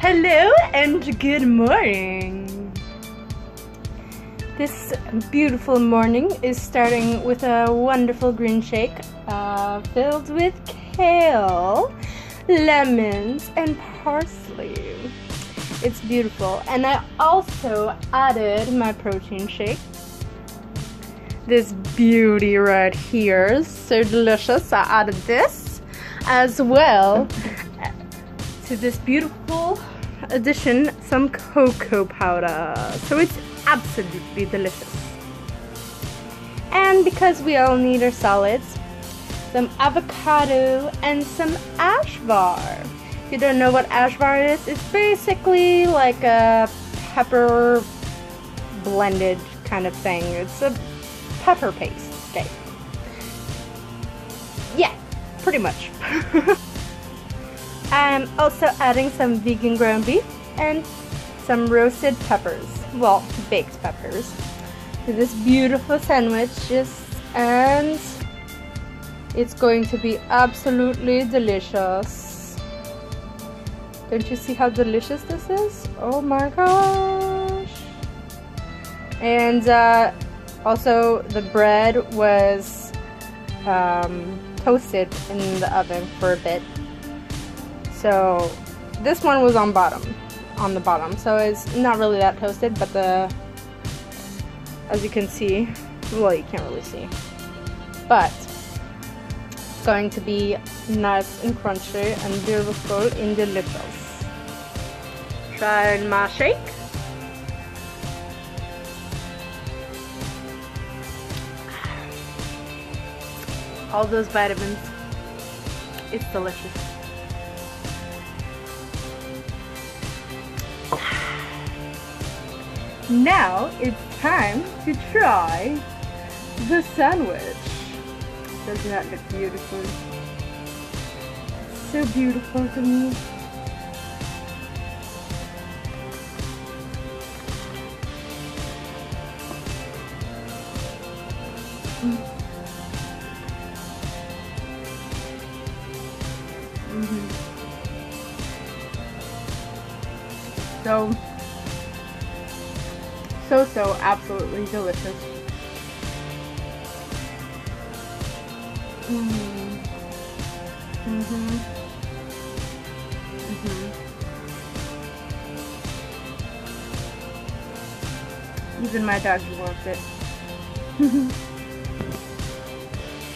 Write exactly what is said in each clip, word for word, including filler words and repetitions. Hello and good morning. This beautiful morning is starting with a wonderful green shake uh, filled with kale, lemons and parsley. It's beautiful, and I also added my protein shake. This beauty right here is so delicious. I added this as well to this beautiful addition, some cocoa powder, so it's absolutely delicious. And because we all need our salads, some avocado and some ash bar. If you don't know what ash bar is, it's basically like a pepper blended kind of thing. It's a pepper paste. Okay. Yeah, pretty much. I'm also adding some vegan ground beef and some roasted peppers, well, baked peppers, to this beautiful sandwich, just, and it's going to be absolutely delicious. Don't you see how delicious this is? Oh my gosh. And uh, also the bread was um, toasted in the oven for a bit. So this one was on bottom, on the bottom. So it's not really that toasted, but the, as you can see, well, you can't really see, but it's going to be nice and crunchy and beautiful and delicious. Try my shake. All those vitamins, it's delicious. Now it's time to try the sandwich. Doesn't that look beautiful? It's so beautiful to me. Mm. Mm-hmm. So, so, so absolutely delicious. Mm-hmm. Mm-hmm. Mm-hmm. Even my dog loves it.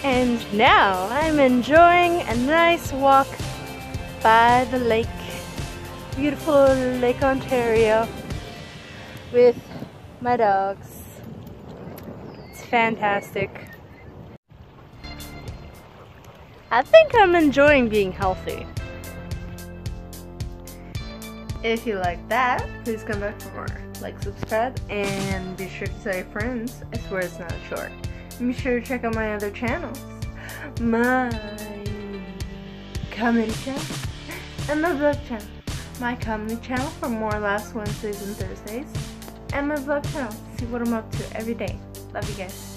And now I'm enjoying a nice walk by the lake, beautiful Lake Ontario, with my dogs. It's fantastic. I think I'm enjoying being healthy. If you like that, please come back for more. Like, subscribe, and be sure to tell your friends. I swear it's not short. Be sure to check out my other channels. My comedy channel and my vlog channel. My comedy channel for more last Wednesdays and Thursdays. And my vlog channel. See what I'm up to every day. Love you guys.